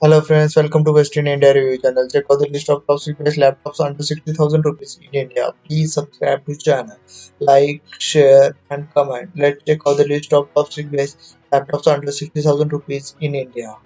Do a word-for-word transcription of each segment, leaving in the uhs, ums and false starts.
Hello friends, welcome to Best in India Review Channel. Check out the list of top cheapest laptops under sixty thousand rupees in India. Please subscribe to channel, like, share and comment. Let's check out the list of top cheapest laptops under sixty thousand rupees in India.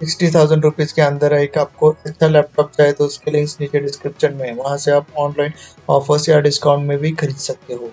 Sixty thousand rupees के अंदर एक आपको अच्छा laptop चाहिए तो उसके links नीचे description में है, वहाँ से आप ऑनलाइन ऑफर्स या डिस्काउंट में भी खरीद सकते हो।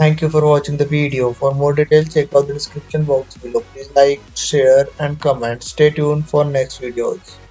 Thank you for watching the video. For more details, check out the description box below. Please like, share and comment. Stay tuned for next videos.